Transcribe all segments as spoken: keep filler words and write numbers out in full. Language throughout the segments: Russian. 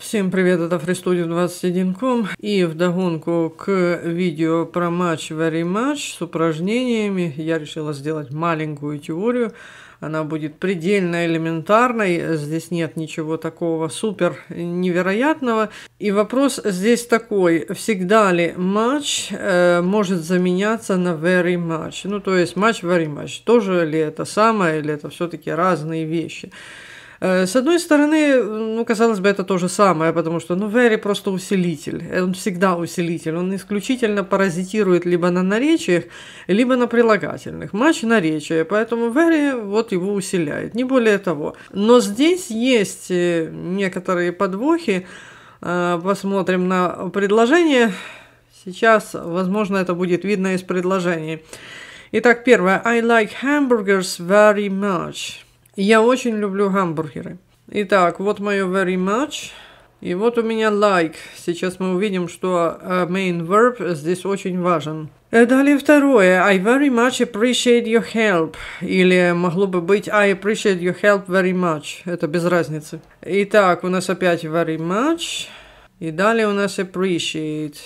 Всем привет, это фри студио двадцать один точка ком, и вдогонку к видео про матч Very Much с упражнениями я решила сделать маленькую теорию. Она будет предельно элементарной, здесь нет ничего такого супер невероятного. И вопрос здесь такой: всегда ли матч э, может заменяться на very much? Ну то есть матч very much, тоже ли это самое, или это все-таки разные вещи? С одной стороны, ну, казалось бы, это то же самое, потому что, ну, very просто усилитель, он всегда усилитель, он исключительно паразитирует либо на наречиях, либо на прилагательных. Матч наречия, поэтому very вот его усиляет, не более того. Но здесь есть некоторые подвохи, посмотрим на предложение, сейчас, возможно, это будет видно из предложений. Итак, первое, I like hamburgers very much. Я очень люблю гамбургеры. Итак, вот мое very much. И вот у меня like. Сейчас мы увидим, что main verb здесь очень важен. Далее второе. I very much appreciate your help. Или могло бы быть I appreciate your help very much. Это без разницы. Итак, у нас опять very much. И далее у нас appreciate.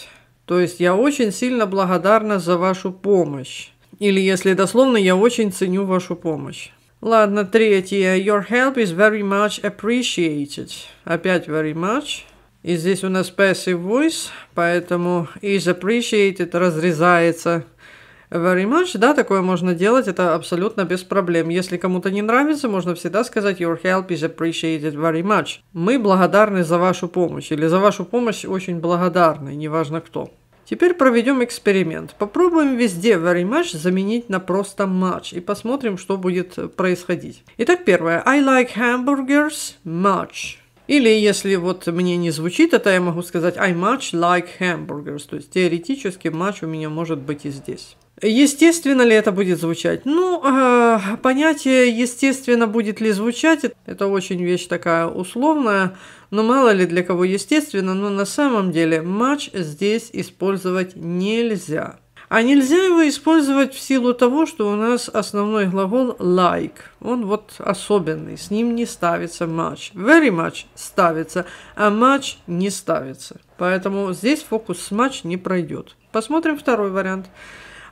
То есть я очень сильно благодарна за вашу помощь. Или, если дословно, я очень ценю вашу помощь. Ладно, третье. Your help is very much appreciated. Опять very much. И здесь у нас passive voice, поэтому is appreciated разрезается. Very much, да, такое можно делать, это абсолютно без проблем. Если кому-то не нравится, можно всегда сказать Your help is appreciated very much. Мы благодарны за вашу помощь. Или за вашу помощь очень благодарны, неважно кто. Теперь проведем эксперимент. Попробуем везде very much заменить на просто much и посмотрим, что будет происходить. Итак, первое. I like hamburgers much. Или, если вот мне не звучит это, я могу сказать I much like hamburgers. То есть теоретически much у меня может быть и здесь. Естественно ли это будет звучать? Ну, э, понятие естественно будет ли звучать, это очень вещь такая условная, но мало ли для кого естественно, но на самом деле much здесь использовать нельзя. А нельзя его использовать в силу того, что у нас основной глагол like. Он вот особенный, с ним не ставится much. Very much ставится, а much не ставится. Поэтому здесь фокус с much не пройдет. Посмотрим второй вариант.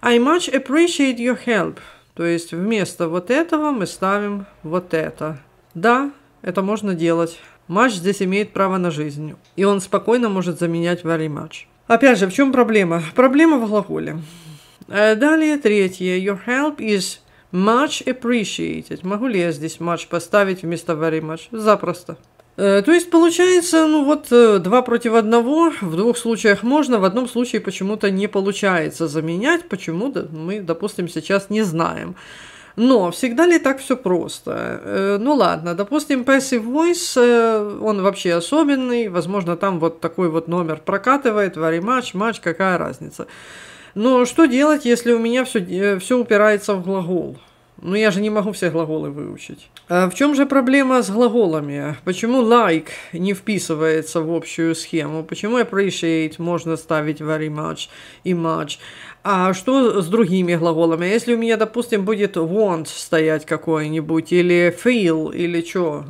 I much appreciate your help. То есть вместо вот этого мы ставим вот это. Да, это можно делать. Much здесь имеет право на жизнь. И он спокойно может заменять very much. Опять же, в чем проблема? Проблема в глаголе. Далее третье. Your help is much appreciated. Могу ли я здесь much поставить вместо very much? Запросто. То есть получается, ну вот два против одного, в двух случаях можно, в одном случае почему-то не получается заменять, почему-то мы, допустим, сейчас не знаем. Но всегда ли так все просто? Ну ладно, допустим, passive voice, он вообще особенный, возможно, там вот такой вот номер прокатывает, very much, much, какая разница. Но что делать, если у меня все, все упирается в глагол? Ну, я же не могу все глаголы выучить. А в чем же проблема с глаголами? Почему like не вписывается в общую схему? Почему appreciate можно ставить very much и much? А что с другими глаголами? Если у меня, допустим, будет want стоять какой-нибудь, или feel, или что?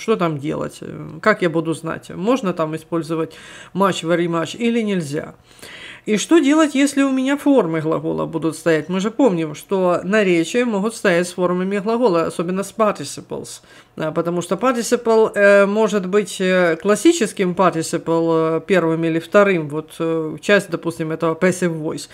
Что там делать? Как я буду знать? Можно там использовать much, very much или нельзя? И что делать, если у меня формы глагола будут стоять? Мы же помним, что наречия могут стоять с формами глагола, особенно с participles. Потому что participle э, может быть классическим participle э, первым или вторым, вот э, часть, допустим, этого passive voice.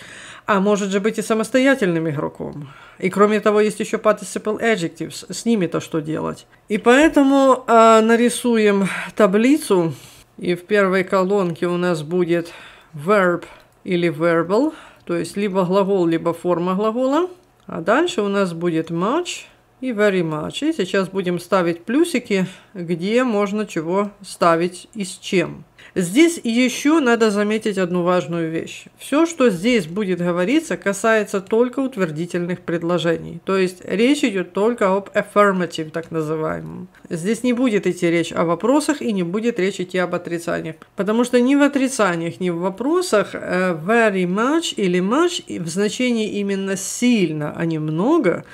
А может же быть и самостоятельным игроком. И кроме того, есть еще participle adjectives. С ними-то что делать? И поэтому э, нарисуем таблицу. И в первой колонке у нас будет verb или verbal, то есть либо глагол, либо форма глагола. А дальше у нас будет much и very much. И сейчас будем ставить плюсики, где можно чего ставить и с чем. Здесь еще надо заметить одну важную вещь. Все, что здесь будет говориться, касается только утвердительных предложений. То есть речь идет только об affirmative, так называемом. Здесь не будет идти речь о вопросах и не будет речь идти об отрицаниях. Потому что ни в отрицаниях, ни в вопросах very much или much в значении именно сильно, а не много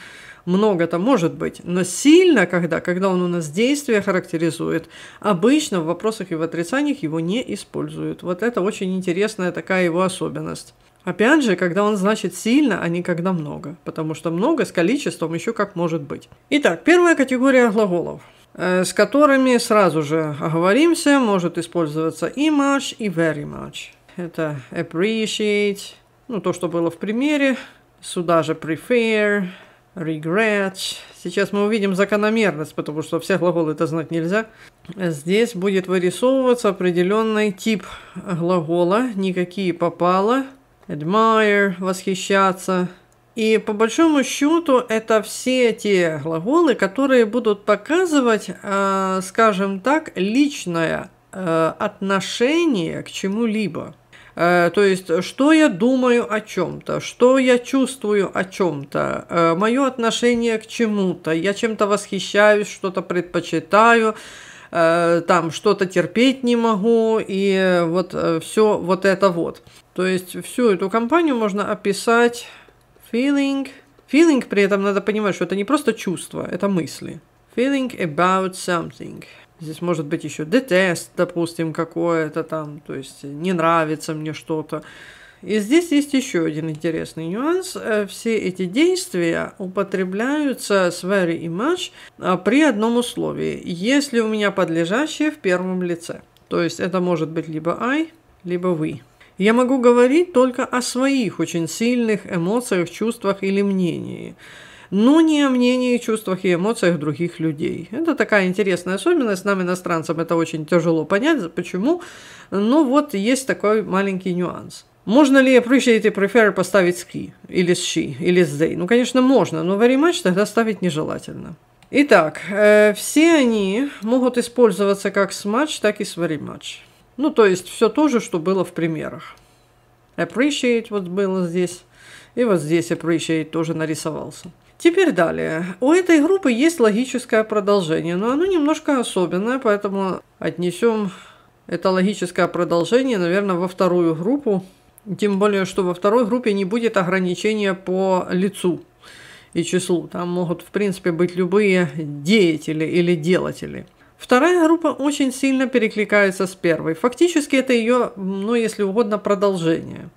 много-то может быть, но сильно, когда, когда он у нас действие характеризует, обычно в вопросах и в отрицаниях его не используют. Вот это очень интересная такая его особенность. Опять же, когда он значит сильно, а не когда много, потому что много с количеством еще как может быть. Итак, первая категория глаголов, с которыми сразу же оговоримся, может использоваться и much, и very much. Это appreciate, ну то, что было в примере, сюда же prefer, regret. Сейчас мы увидим закономерность, потому что все глаголы это знать нельзя. Здесь будет вырисовываться определенный тип глагола, никакие попало. Admire, восхищаться. И по большому счету это все те глаголы, которые будут показывать, э, скажем так, личное э, отношение к чему-либо. Э, то есть, что я думаю о чем-то, что я чувствую о чем-то, э, мое отношение к чему-то, я чем-то восхищаюсь, что-то предпочитаю, э, там что-то терпеть не могу, и вот э, все вот это вот. То есть всю эту компанию можно описать feeling. Feeling, при этом надо понимать, что это не просто чувство, это мысли. Feeling about something. Здесь может быть еще detest, допустим, какое-то там, то есть не нравится мне что-то. И здесь есть еще один интересный нюанс. Все эти действия употребляются с very и much при одном условии. Если у меня подлежащее в первом лице. То есть это может быть либо I, либо we. Я могу говорить только о своих очень сильных эмоциях, чувствах или мнении, но не о мнении, чувствах и эмоциях других людей. Это такая интересная особенность. Нам, иностранцам, это очень тяжело понять, почему. Но вот есть такой маленький нюанс. Можно ли appreciate и prefer поставить с he, или с she, или с they? Ну, конечно, можно, но very much тогда ставить нежелательно. Итак, э, все они могут использоваться как с much, так и с very much. Ну, то есть, все то же, что было в примерах. Appreciate вот было здесь. И вот здесь appreciate тоже нарисовался. Теперь далее. У этой группы есть логическое продолжение, но оно немножко особенное, поэтому отнесем это логическое продолжение, наверное, во вторую группу. Тем более, что во второй группе не будет ограничения по лицу и числу. Там могут, в принципе, быть любые деятели или делатели. Вторая группа очень сильно перекликается с первой. Фактически это ее, ну, если угодно, продолжение.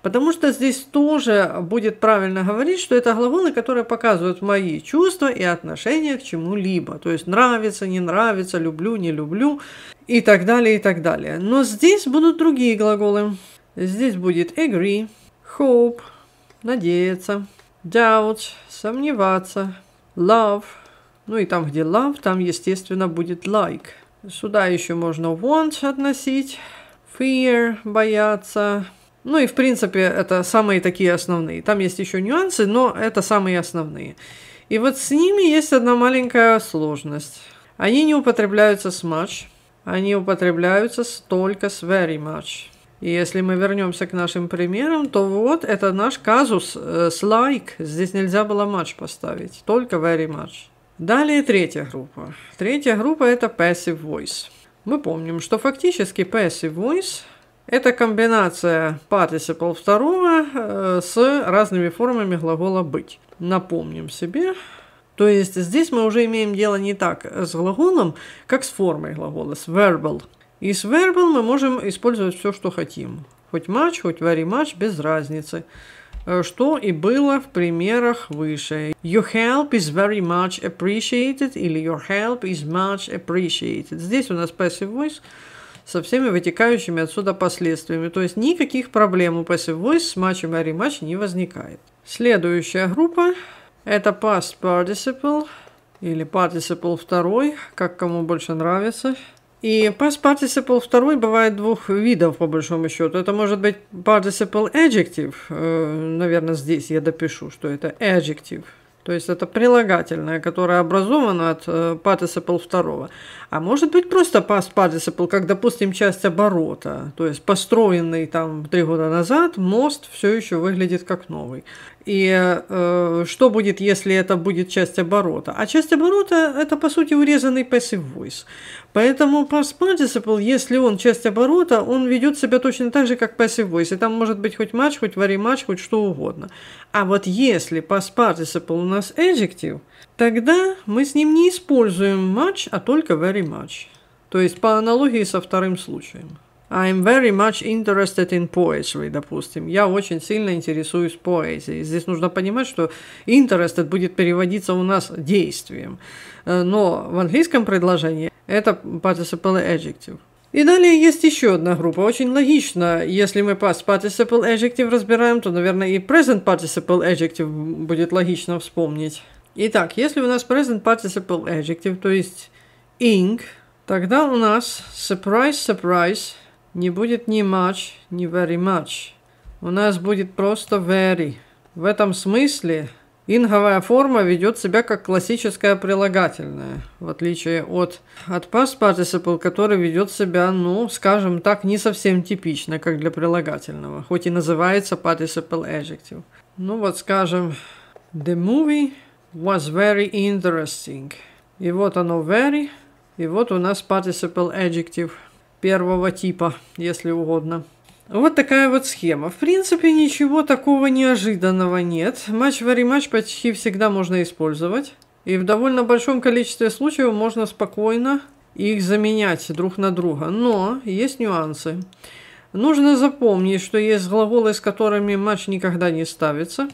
Потому что здесь тоже будет правильно говорить, что это глаголы, которые показывают мои чувства и отношения к чему-либо. То есть нравится, не нравится, люблю, не люблю и так далее, и так далее. Но здесь будут другие глаголы. Здесь будет agree, hope, надеяться, doubt, сомневаться, love. Ну и там, где love, там, естественно, будет like. Сюда еще можно want относить, fear, бояться. Ну и, в принципе, это самые такие основные. Там есть еще нюансы, но это самые основные. И вот с ними есть одна маленькая сложность. Они не употребляются с much, они употребляются только с very much. И если мы вернемся к нашим примерам, то вот это наш казус с like. Здесь нельзя было much поставить, только very much. Далее третья группа. Третья группа – это passive voice. Мы помним, что фактически passive voice – это комбинация participle второго с разными формами глагола «быть». Напомним себе. То есть здесь мы уже имеем дело не так с глаголом, как с формой глагола, с verbal. И с verbal мы можем использовать все, что хотим. Хоть much, хоть very much, без разницы. Что и было в примерах выше. Your help is very much appreciated или your help is much appreciated. Здесь у нас passive voice со всеми вытекающими отсюда последствиями. То есть никаких проблем у passive voice с much и very much не возникает. Следующая группа это past participle или participle второй, как кому больше нравится. И past participle второй бывает двух видов, по большому счету. Это может быть participle adjective. Наверное, здесь я допишу, что это adjective. То есть это прилагательное, которое образовано от participle второго. А может быть просто past participle, как, допустим, часть оборота. То есть построенный там три года назад мост все еще выглядит как новый. И э, что будет, если это будет часть оборота? А часть оборота – это, по сути, урезанный passive voice. Поэтому past participle, если он часть оборота, он ведет себя точно так же, как passive voice. И там может быть хоть much, хоть very much, хоть что угодно. А вот если past participle у нас adjective, тогда мы с ним не используем much, а только very much. То есть по аналогии со вторым случаем. I'm very much interested in poetry, допустим. Я очень сильно интересуюсь поэзией. Здесь нужно понимать, что interested будет переводиться у нас действием. Но в английском предложении это participle adjective. И далее есть еще одна группа. Очень логично, если мы past participle adjective разбираем, то, наверное, и present participle adjective будет логично вспомнить. Итак, если у нас present participle adjective, то есть ing, тогда у нас surprise, surprise, не будет ни much, ни very much. У нас будет просто very. В этом смысле инговая форма ведет себя как классическая прилагательная, в отличие от, от past participle, который ведет себя, ну, скажем так, не совсем типично, как для прилагательного, хоть и называется participle adjective. Ну вот, скажем, the movie was very interesting. И вот оно very, и вот у нас participle adjective первого типа, если угодно. Вот такая вот схема. В принципе, ничего такого неожиданного нет. Much, very much почти всегда можно использовать. И в довольно большом количестве случаев можно спокойно их заменять друг на друга. Но есть нюансы. Нужно запомнить, что есть глаголы, с которыми much никогда не ставится.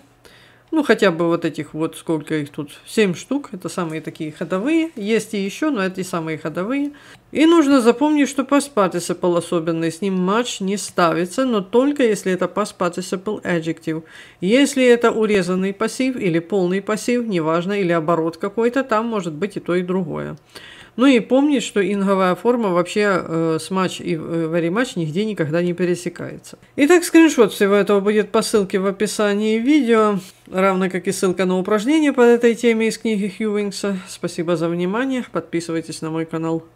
Ну, хотя бы вот этих вот, сколько их тут, семь штук, это самые такие ходовые, есть и еще, но это и самые ходовые. И нужно запомнить, что past participle особенный, с ним much не ставится, но только если это past participle adjective. Если это урезанный пассив или полный пассив, неважно, или оборот какой-то, там может быть и то, и другое. Ну и помнить, что инговая форма вообще э, с much и very much нигде никогда не пересекается. Итак, скриншот всего этого будет по ссылке в описании видео, равно как и ссылка на упражнение под этой теме из книги Хьюингса. Спасибо за внимание, подписывайтесь на мой канал.